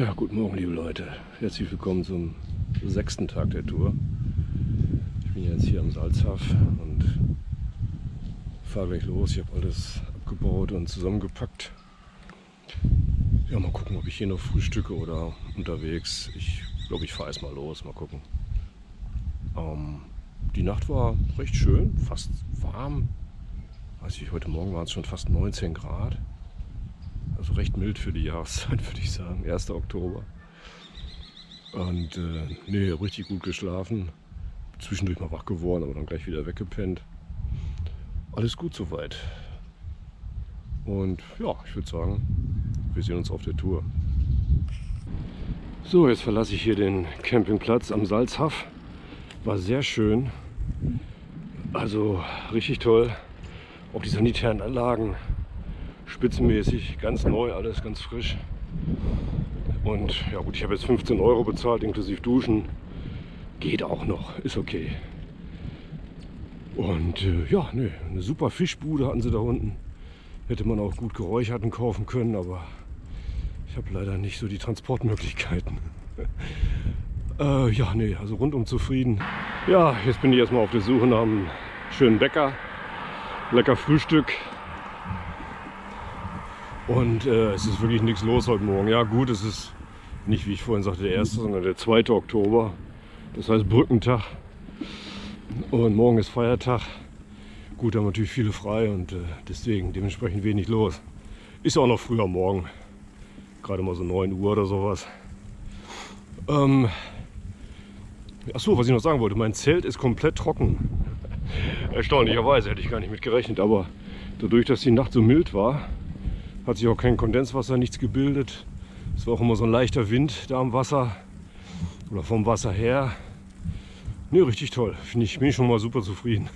Ja, guten Morgen, liebe Leute. Herzlich willkommen zum 6. Tag der Tour. Ich bin jetzt hier am Salzhaff und fahre gleich los. Ich habe alles abgebaut und zusammengepackt. Ja, mal gucken, ob ich hier noch frühstücke oder unterwegs. Ich glaube, ich fahre erstmal los. Mal gucken. Die Nacht war recht schön, fast warm. Weiß ich, heute Morgen waren es schon fast 19 Grad. Also recht mild für die Jahreszeit, würde ich sagen, 1. Oktober. Und nee, richtig gut geschlafen. Zwischendurch mal wach geworden, aber dann gleich wieder weggepennt. Alles gut soweit. Und ja, ich würde sagen, wir sehen uns auf der Tour. So, jetzt verlasse ich hier den Campingplatz am Salzhaff. War sehr schön. Also richtig toll. Auch die sanitären Anlagen. Spitzenmäßig, ganz neu, alles ganz frisch. Und ja gut, ich habe jetzt 15 € bezahlt, inklusive Duschen. Geht auch noch, ist okay. Und ja, ne, eine super Fischbude hatten sie da unten. Hätte man auch gut geräucherten kaufen können, aber ich habe leider nicht so die Transportmöglichkeiten. Ja, ne, also rundum zufrieden. Ja, jetzt bin ich erstmal auf der Suche nach einem schönen Bäcker. Lecker Frühstück. Und es ist wirklich nichts los heute Morgen. Ja gut, es ist nicht, wie ich vorhin sagte, der 1., sondern der 2. Oktober. Das heißt Brückentag. Und morgen ist Feiertag. Gut, da haben natürlich viele frei und deswegen dementsprechend wenig los. Ist auch noch früh am Morgen. Gerade mal so 9 Uhr oder sowas. Achso, was ich noch sagen wollte. Mein Zelt ist komplett trocken. Erstaunlicherweise, hätte ich gar nicht mit gerechnet. Aber dadurch, dass die Nacht so mild war, hat sich auch kein Kondenswasser, nichts gebildet. Es war auch immer so ein leichter Wind da am Wasser oder vom Wasser her. Ne, richtig toll. Finde ich, bin ich schon mal super zufrieden.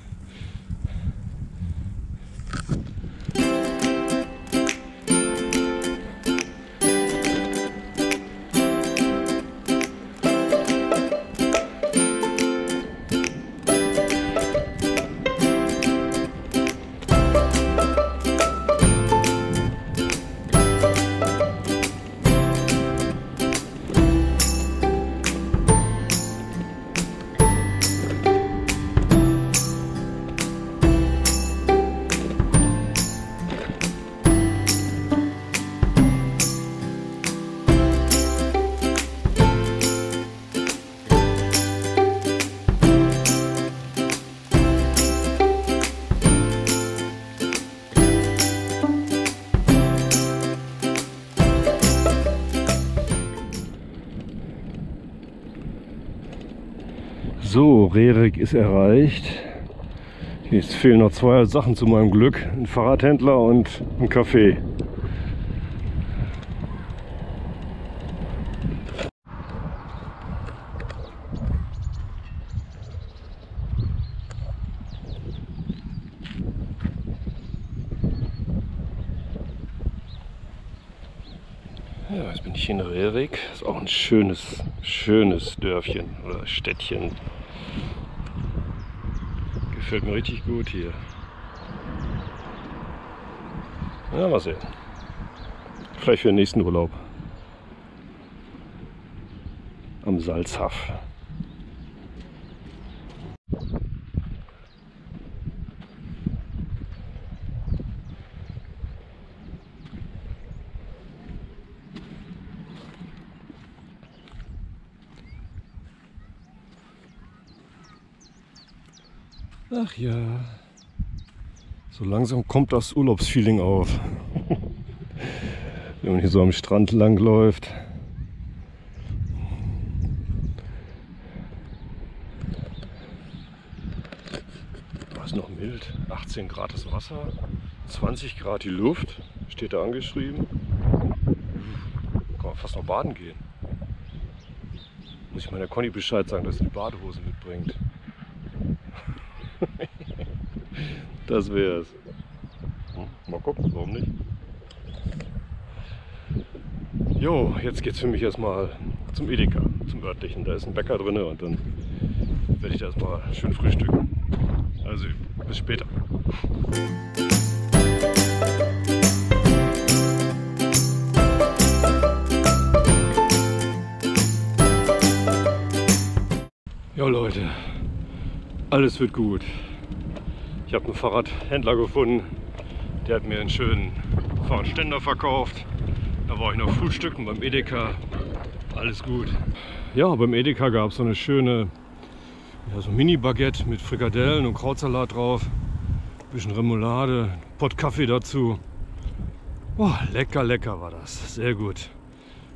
So, Rerik ist erreicht. Jetzt fehlen noch 2 Sachen zu meinem Glück. Ein Fahrradhändler und ein Café. Ja, jetzt bin ich in Rerik. Ist auch ein schönes Dörfchen oder Städtchen. Gefällt mir richtig gut hier. Ja, mal sehen. Vielleicht für den nächsten Urlaub. Am Salzhaff. Ach ja, so langsam kommt das Urlaubsfeeling auf, wenn man hier so am Strand lang läuft. War es noch mild, 18 Grad das Wasser, 20 Grad die Luft, steht da angeschrieben. Kann man fast noch baden gehen. Muss ich meiner Conny Bescheid sagen, dass sie die Badehosen mitbringt. Das wäre es. Mal gucken, warum nicht. Jo, jetzt geht es für mich erstmal zum Edeka, zum örtlichen. Da ist ein Bäcker drin und dann werde ich erstmal schön frühstücken. Also bis später. Leute, alles wird gut. Ich habe einen Fahrradhändler gefunden, der hat mir einen schönen Fahrradständer verkauft. Da war ich noch frühstücken beim Edeka, alles gut. Ja, beim Edeka gab es so eine schöne so Mini-Baguette mit Frikadellen und Krautsalat drauf. Ein bisschen Remoulade, Pott Kaffee dazu. Oh, lecker, lecker war das, sehr gut.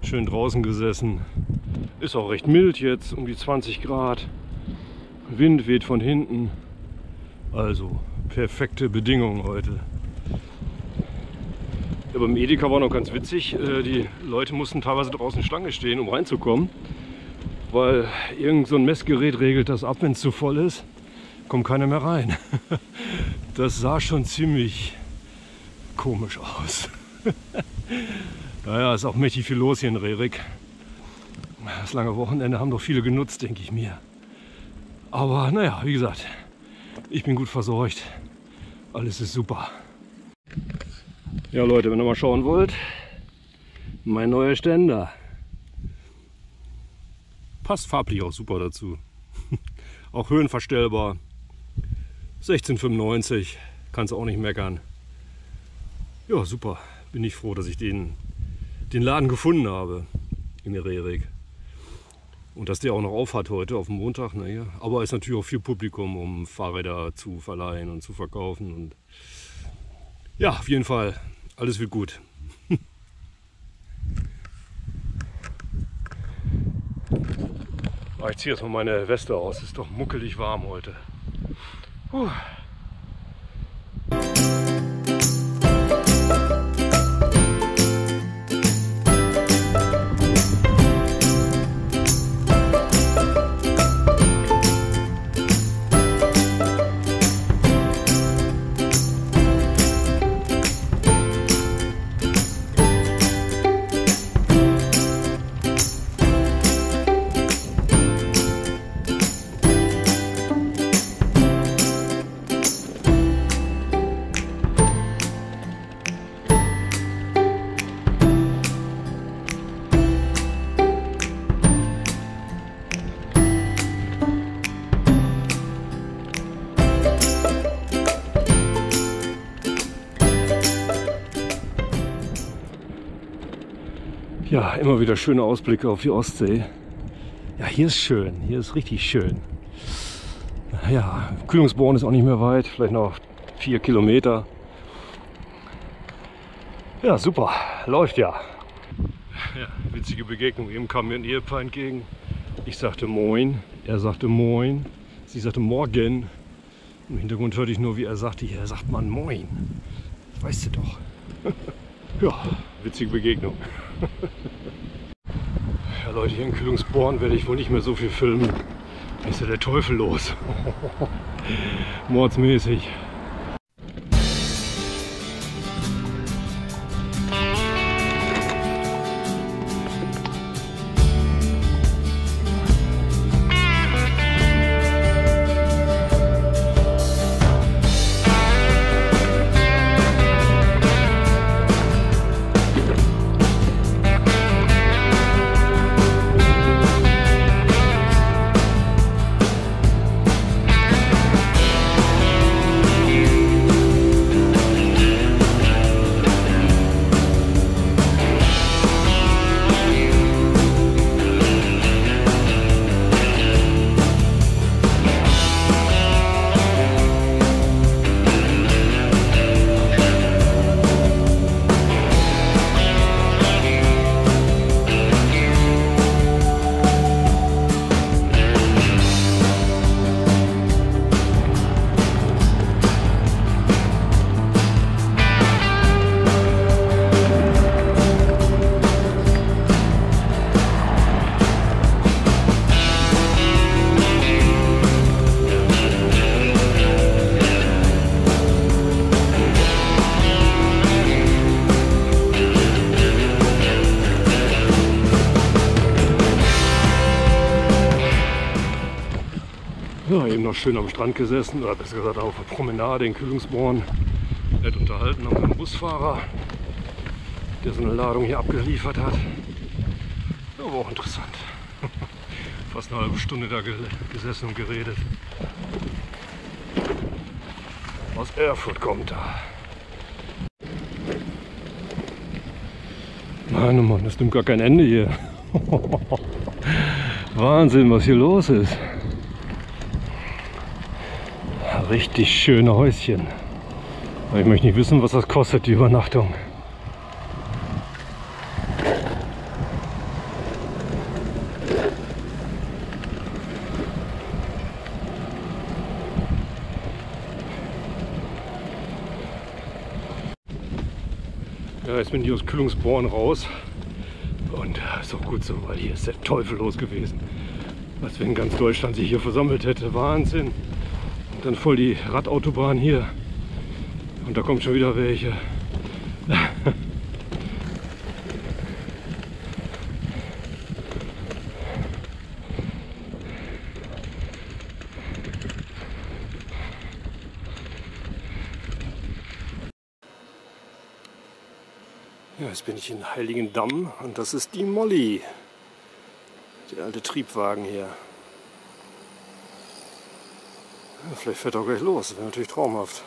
Schön draußen gesessen. Ist auch recht mild jetzt, um die 20 Grad. Wind weht von hinten. Also, perfekte Bedingungen heute. Ja, beim Edeka war noch ganz witzig. Die Leute mussten teilweise draußen Schlange stehen, um reinzukommen. Weil irgend so ein Messgerät regelt das ab, wenn es zu voll ist. Kommt keiner mehr rein. Das sah schon ziemlich komisch aus. Naja, ist auch mächtig viel los hier in Rerik. Das lange Wochenende haben doch viele genutzt, denke ich mir. Aber naja, wie gesagt, ich bin gut versorgt. Alles ist super. Ja Leute, wenn ihr mal schauen wollt, mein neuer Ständer. Passt farblich auch super dazu. Auch höhenverstellbar. 16,95. Kannst auch nicht meckern. Ja, super. Bin ich froh, dass ich den Laden gefunden habe in Rerik. Und dass der auch noch auf hat heute auf dem Montag. Naja. Aber ist natürlich auch viel Publikum, um Fahrräder zu verleihen und zu verkaufen. Und ja, auf jeden Fall, alles wird gut. Ich ziehe jetzt mal meine Weste aus, ist doch muckelig warm heute. Puh. Ja, immer wieder schöne Ausblicke auf die Ostsee. Ja, hier ist schön, hier ist richtig schön. Ja, Kühlungsborn ist auch nicht mehr weit, vielleicht noch 4 Kilometer. Ja, super, läuft ja. Ja, witzige Begegnung, eben kam mir ein Ehepaar entgegen. Ich sagte Moin, er sagte Moin, sie sagte Morgen. Im Hintergrund hörte ich nur, wie er sagte, hier sagt man Moin. Das weißt du doch. Ja, witzige Begegnung. Ja Leute, hier in Kühlungsborn werde ich wohl nicht mehr so viel filmen. Da ist ja der Teufel los. Mordsmäßig. Schön am Strand gesessen, oder besser gesagt auf der Promenade in Kühlungsborn. Nett unterhalten mit einem Busfahrer, der so eine Ladung hier abgeliefert hat. Ja, war auch interessant. fast eine halbe Stunde da gesessen und geredet. Aus Erfurt kommt da. Mann, oh Mann, das nimmt gar kein Ende hier. Wahnsinn, was hier los ist. Richtig schöne Häuschen. Aber ich möchte nicht wissen, was das kostet, die Übernachtung. Ja, jetzt bin ich aus Kühlungsborn raus. Und ist auch gut so, weil hier ist der Teufel los gewesen. Als wenn ganz Deutschland sich hier versammelt hätte. Wahnsinn. Und dann voll die Radautobahn hier. Und da kommt schon wieder welche. Ja, jetzt bin ich in Heiligendamm und das ist die Molli. Der alte Triebwagen hier. Ja, vielleicht fährt er auch gleich los, wäre natürlich traumhaft.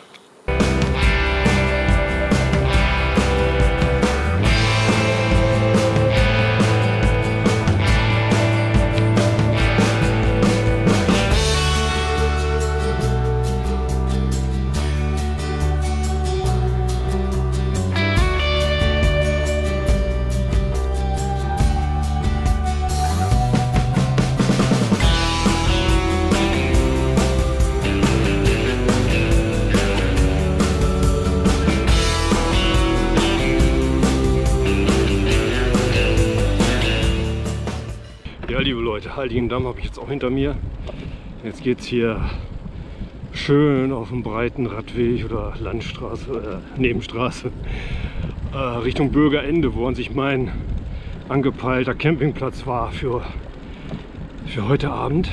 Heiligendamm habe ich jetzt auch hinter mir. Jetzt geht es hier schön auf dem breiten Radweg oder Landstraße, Nebenstraße Richtung Bürgerende, wo an sich mein angepeilter Campingplatz war für heute Abend.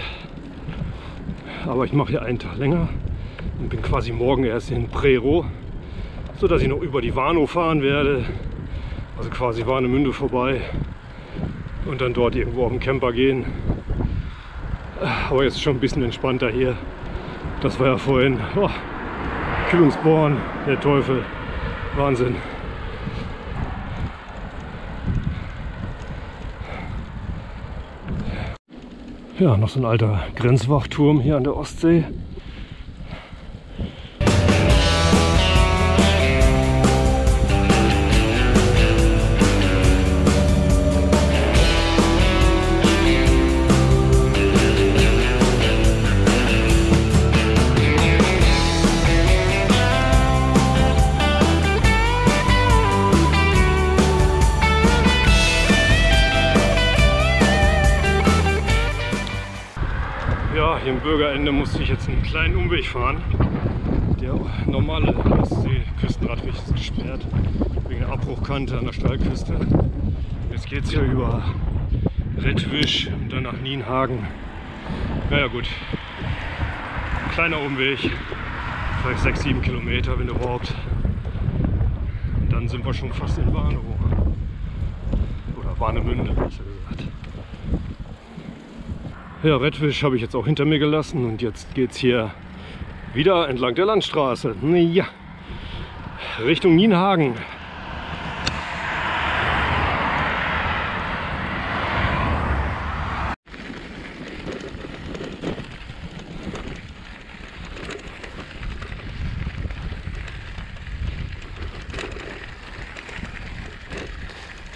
Aber ich mache hier einen Tag länger und bin quasi morgen erst in Prero, sodass ich noch über die Warnow fahren werde, also quasi Warnemünde vorbei. Und dann dort irgendwo auf den Camper gehen. Aber jetzt schon ein bisschen entspannter hier. Das war ja vorhin. Oh, Kühlungsborn, der Teufel. Wahnsinn. Ja, noch so ein alter Grenzwachturm hier an der Ostsee. Im Bürgerende musste ich jetzt einen kleinen Umweg fahren. Der normale Ostsee-Küstenradweg ist gesperrt wegen der Abbruchkante an der Steilküste. Jetzt geht es hier über Rettwisch und dann nach Nienhagen. Naja gut, kleiner Umweg, vielleicht 6-7 Kilometer, wenn überhaupt. Und dann sind wir schon fast in Warnow oder Warnemünde, besser gesagt. Ja, Rettwisch habe ich jetzt auch hinter mir gelassen und jetzt geht es hier wieder entlang der Landstraße. Ja, Richtung Nienhagen.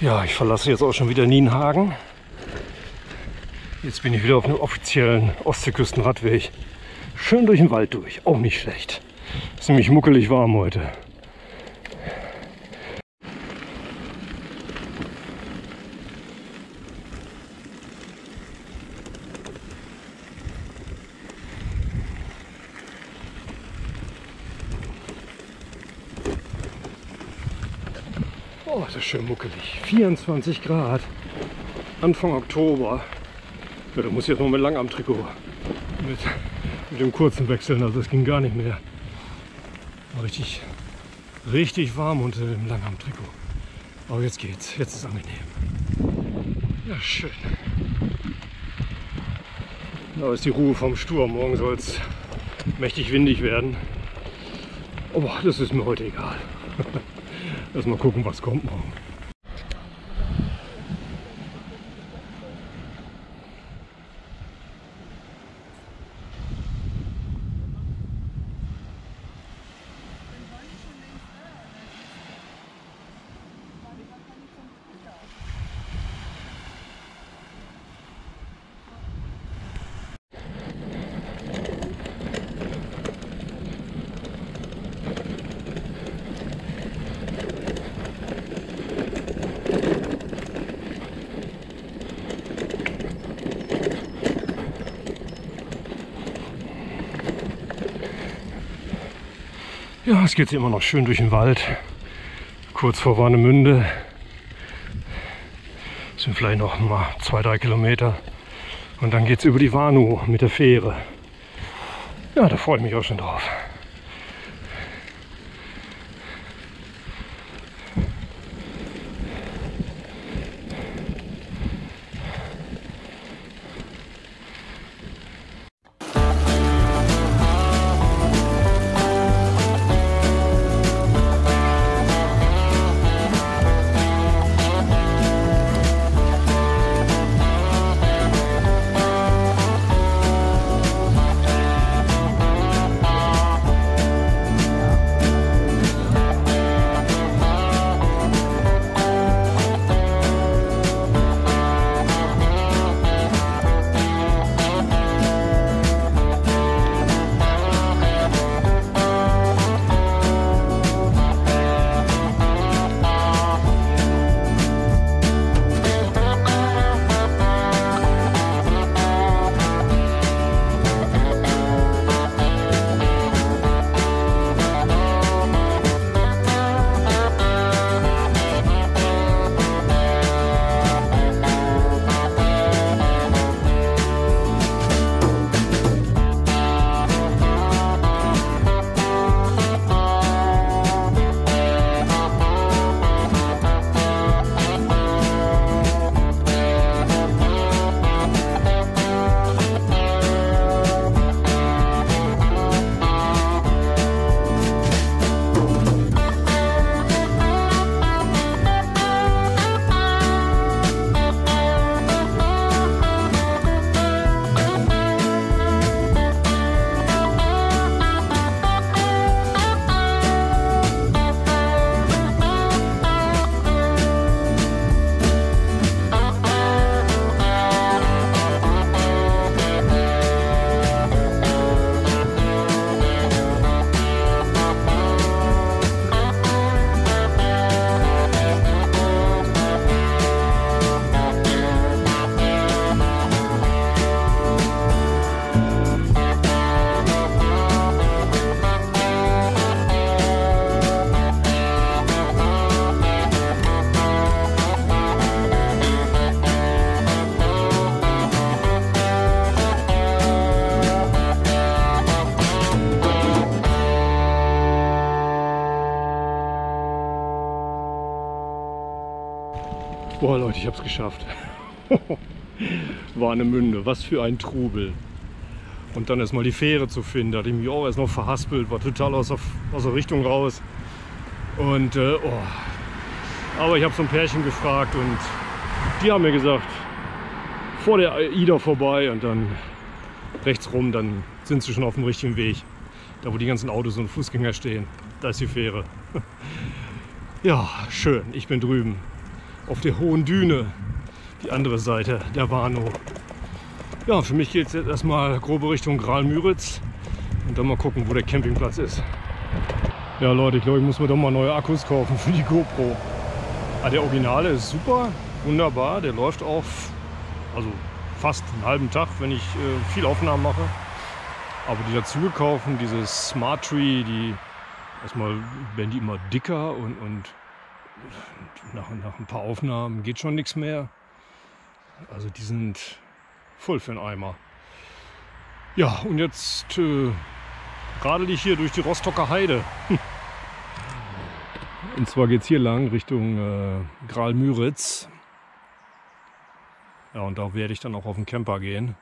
Ja, ich verlasse jetzt auch schon wieder Nienhagen. Jetzt bin ich wieder auf einem offiziellen Ostseeküstenradweg. Schön durch den Wald durch, auch nicht schlecht. Ist nämlich muckelig warm heute. Oh, das ist schön muckelig. 24 Grad. Anfang Oktober. Ja, da muss ich jetzt noch mit lang am Trikot mit dem kurzen wechseln, also das ging gar nicht mehr. War richtig warm unter dem langen Trikot. Aber jetzt geht's, jetzt ist es angenehm. Ja, schön. Da ist die Ruhe vom Sturm. Morgen soll es mächtig windig werden. Aber das ist mir heute egal. Lass mal gucken, was kommt morgen. Ja, es geht hier immer noch schön durch den Wald, kurz vor Warnemünde. Das sind vielleicht noch mal 2-3 Kilometer und dann geht es über die Warnow mit der Fähre. Ja, da freue ich mich auch schon drauf. Boah Leute, ich hab's geschafft. Warnemünde, was für ein Trubel. Und dann erstmal die Fähre zu finden, da hatte ich mich auch erst noch verhaspelt, war total aus der Richtung raus. Und aber ich habe so ein Pärchen gefragt und die haben mir gesagt, vor der Ida vorbei und dann rechts rum, dann sind sie schon auf dem richtigen Weg. Da wo die ganzen Autos und Fußgänger stehen, da ist die Fähre. Ja, schön, ich bin drüben. Auf der Hohen Düne, die andere Seite der Warnow. Ja, für mich geht es jetzt erstmal grobe Richtung Graal-Müritz und dann mal gucken, wo der Campingplatz ist. Ja Leute, ich glaube, ich muss mir doch mal neue Akkus kaufen für die GoPro. Ah, der Originale ist super, wunderbar, der läuft auch also fast einen halben Tag, wenn ich viel Aufnahmen mache. Aber die dazu gekauften, diese Smart Tree, die erstmal werden die immer dicker und nach ein paar Aufnahmen geht schon nichts mehr. Also die sind voll für den Eimer. Ja, und jetzt radel ich hier durch die Rostocker Heide. Und zwar geht es hier lang Richtung Graal-Müritz. Ja, und da werde ich dann auch auf den Camper gehen.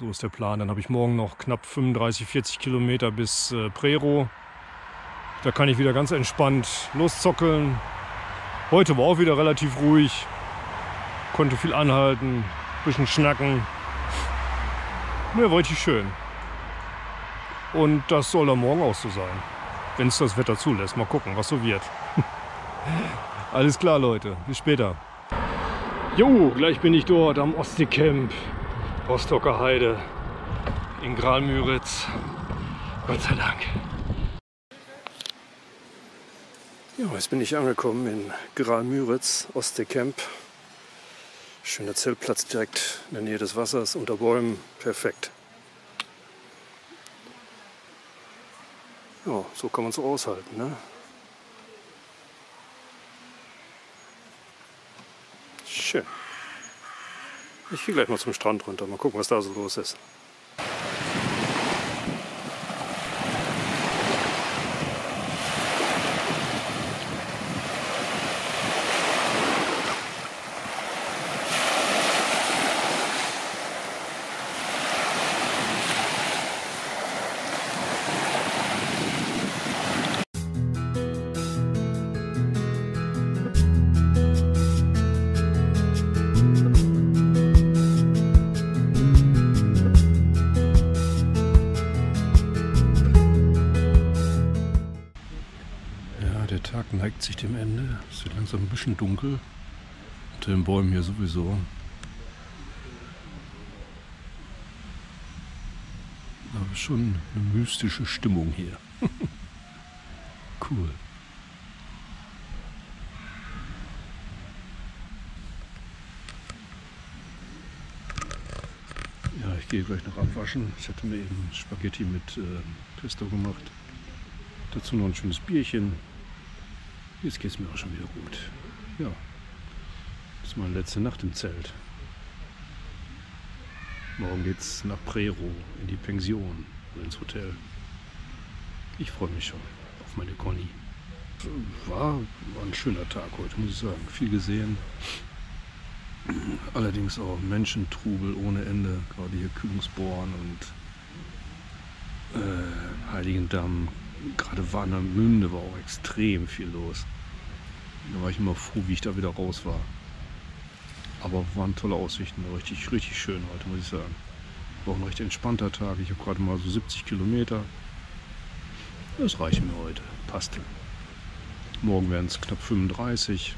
So ist der Plan. Dann habe ich morgen noch knapp 35, 40 Kilometer bis Prero. Da kann ich wieder ganz entspannt loszockeln. Heute war auch wieder relativ ruhig. Konnte viel anhalten, bisschen schnacken. Mir war richtig schön. Und das soll dann morgen auch so sein. Wenn es das Wetter zulässt. Mal gucken, was so wird. Alles klar, Leute. Bis später. Jo, gleich bin ich dort am Ostsee-Camp. Rostocker Heide. In Graal-Müritz. Gott sei Dank. Ja, jetzt bin ich angekommen in Graal-Müritz, Ostsee-Camp. Schöner Zeltplatz direkt in der Nähe des Wassers, unter Bäumen. Perfekt. Ja, so kann man es auch aushalten, ne? Schön. Ich gehe gleich mal zum Strand runter, mal gucken, was da so los ist. Neigt sich dem Ende. Es wird langsam ein bisschen dunkel. Unter den Bäumen hier sowieso. Aber schon eine mystische Stimmung hier. Cool. Ja, ich gehe gleich noch abwaschen. Ich hatte mir eben Spaghetti mit Pesto gemacht. Dazu noch ein schönes Bierchen. Jetzt geht es mir auch schon wieder gut. Ja, das ist meine letzte Nacht im Zelt. Morgen geht's nach Prero, in die Pension oder ins Hotel. Ich freue mich schon auf meine Conny. War ein schöner Tag heute, muss ich sagen. Viel gesehen. Allerdings auch Menschentrubel ohne Ende. Gerade hier Kühlungsborn und Heiligendamm. Gerade Warnemünde war auch extrem viel los. Da war ich immer froh, wie ich da wieder raus war. Aber waren tolle Aussichten, richtig, richtig schön heute, muss ich sagen. War auch ein recht entspannter Tag. Ich habe gerade mal so 70 Kilometer. Das reicht mir heute, passte. Morgen werden es knapp 35.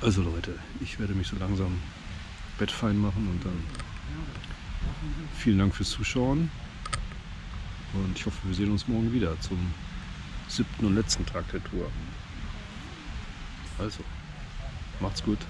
Also Leute, ich werde mich so langsam bettfein machen und dann vielen Dank fürs Zuschauen. Und ich hoffe, wir sehen uns morgen wieder zum 7. und letzten Tag der Tour. Also, macht's gut.